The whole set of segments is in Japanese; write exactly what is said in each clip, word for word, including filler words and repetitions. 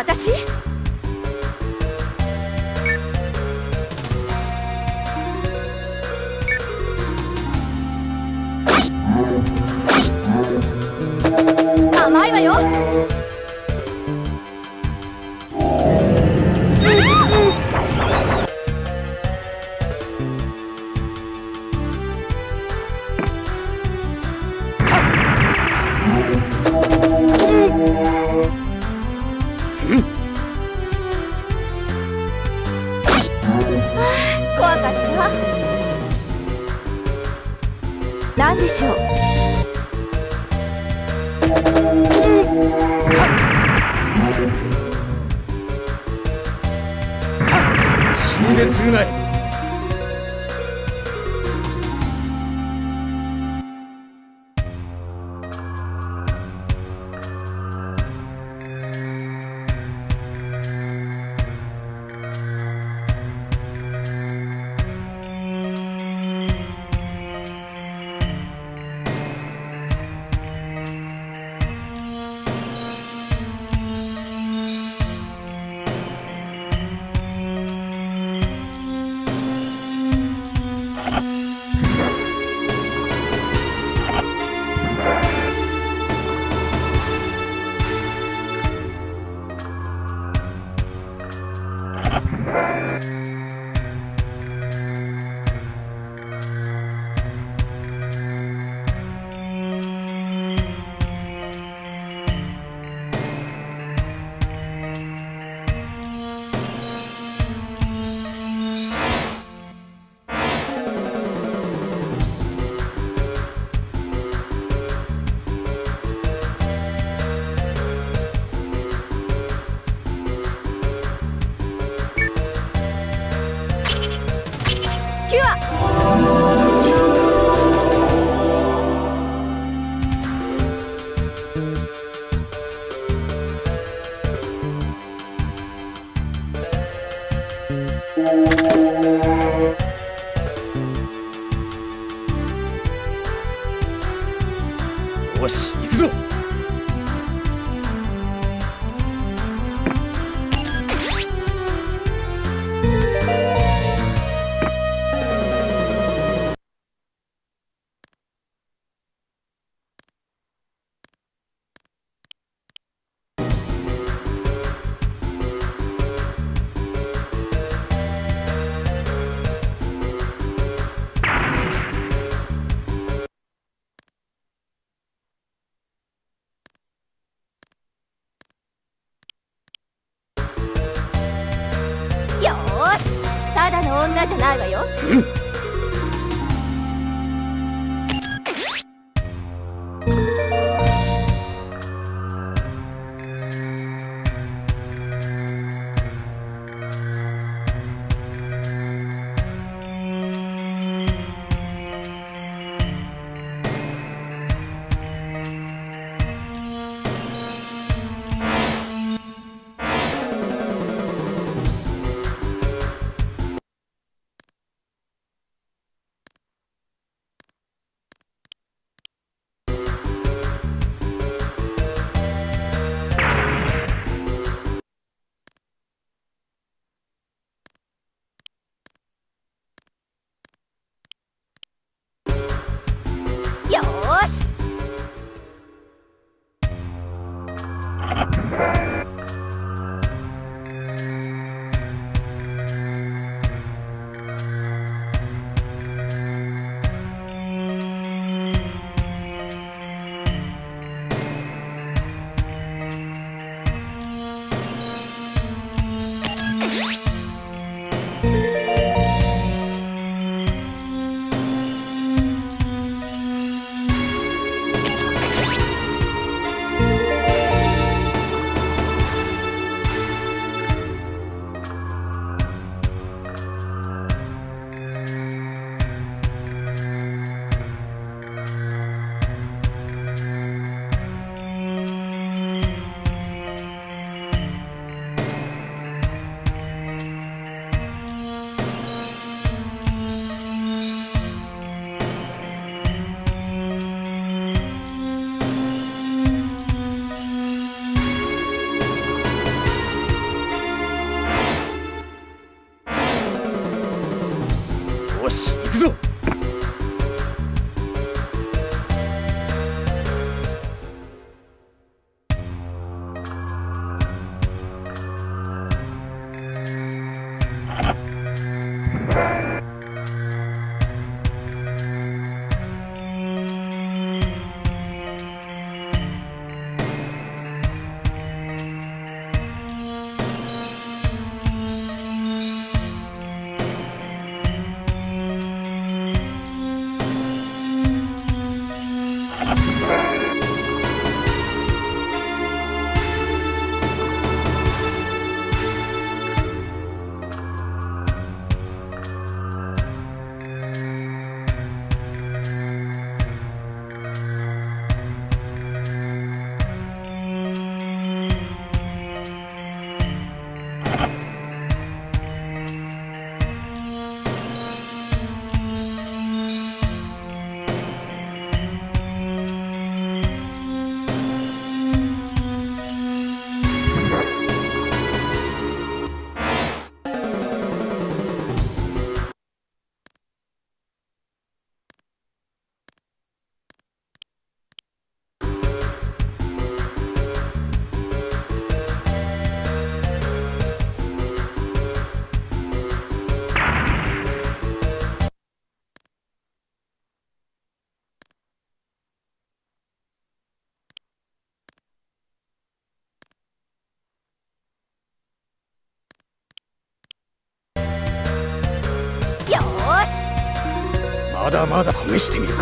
私？甘いわよ。怖かった。何でしょう。 死んで償え。 よし、行くぞ。ただの女じゃないわよ。うん。まだまだ試してみるか。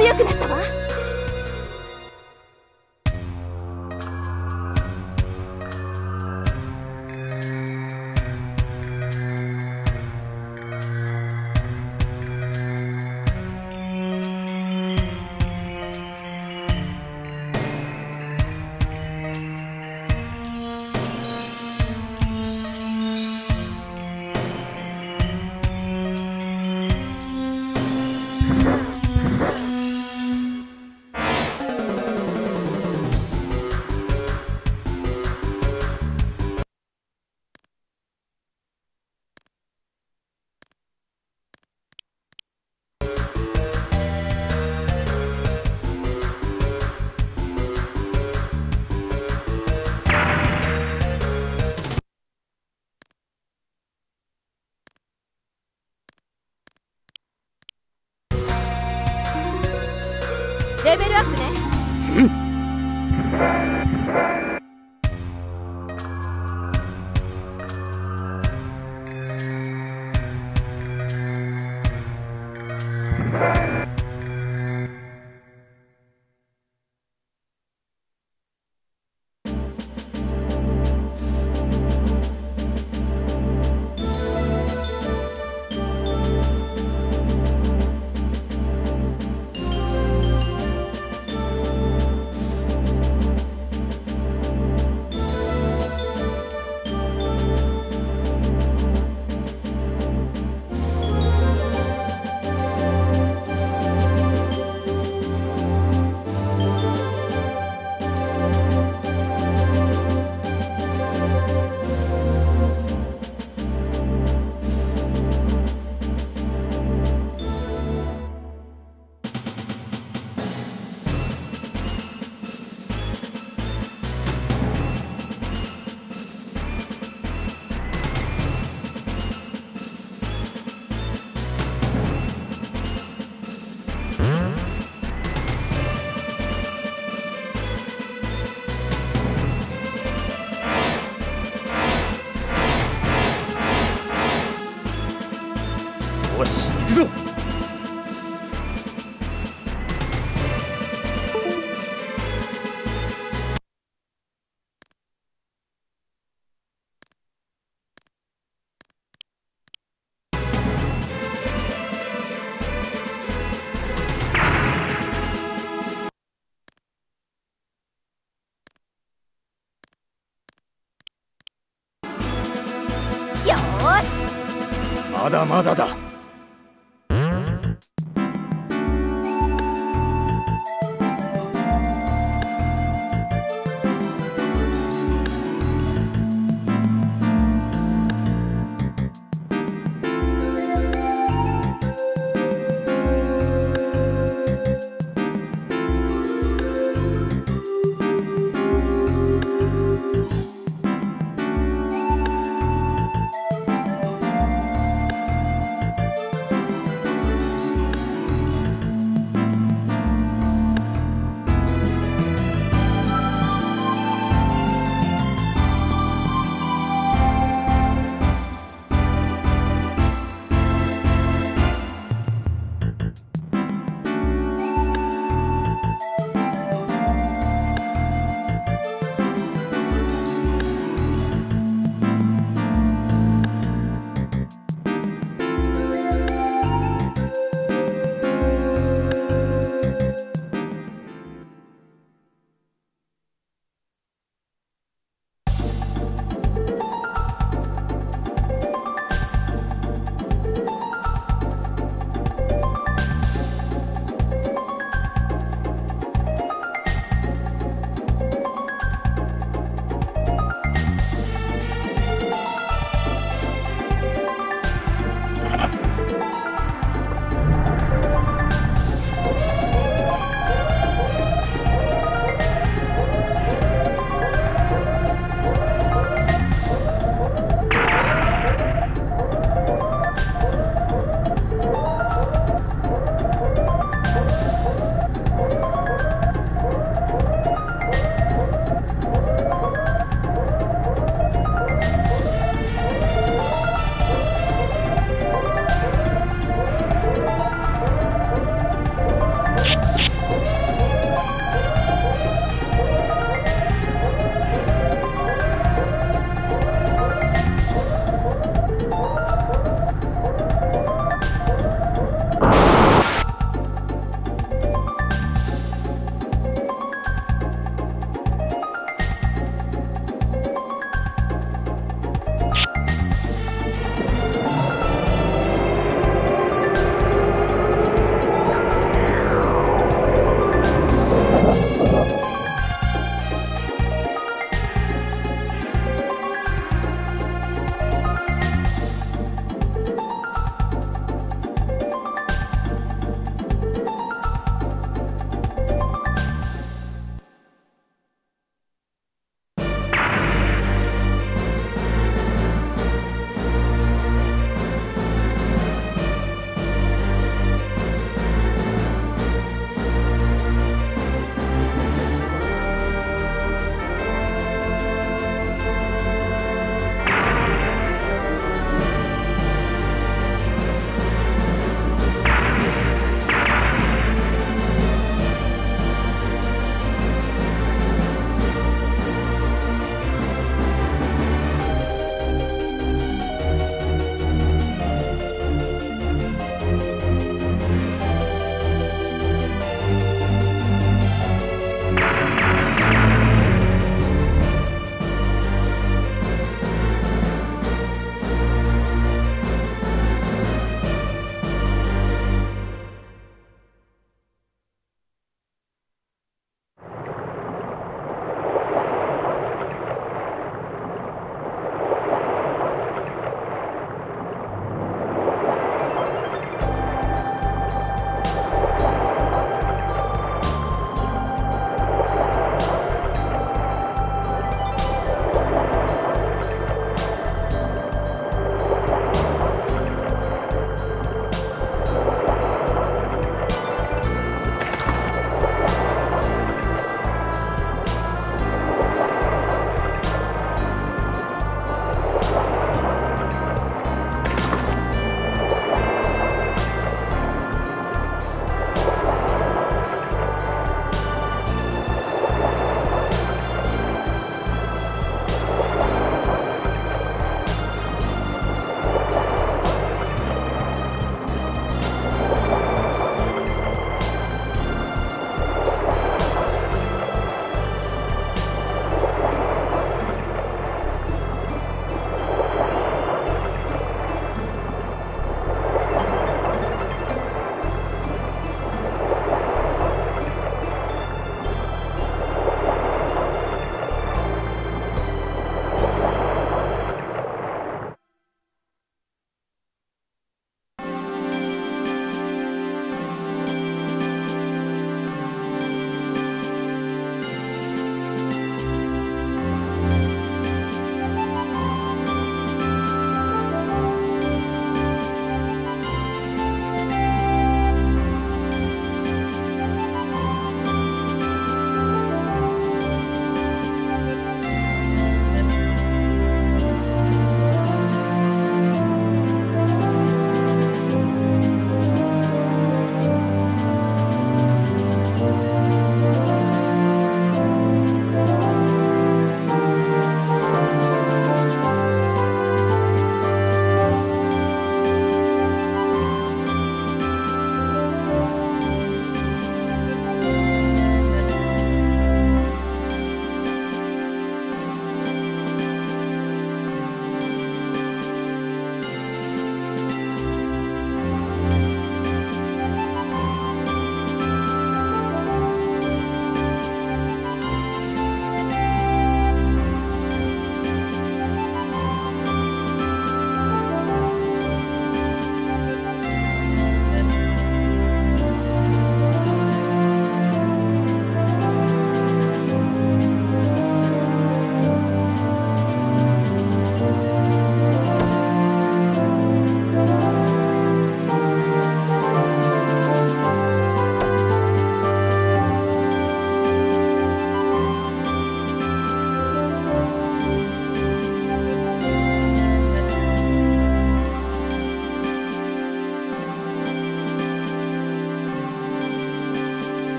強くなったわ。レベルアップね。まだまだだ。